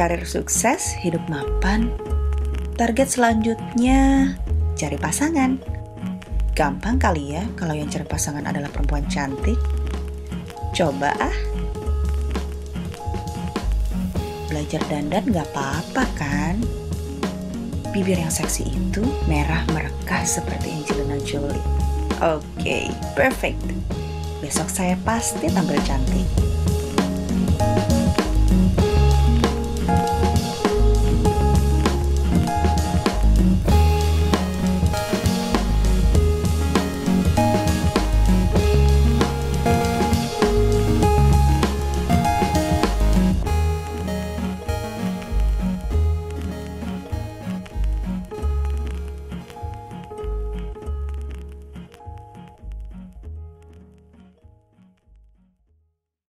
karir sukses, hidup mapan. Target selanjutnya, cari pasangan. Gampang kali ya kalau yang cari pasangan adalah perempuan cantik. Coba ah. Belajar dandan gak apa-apa kan? Bibir yang seksi itu merah merekah seperti Angelina Jolie. Oke, perfect. Besok saya pasti tampil cantik.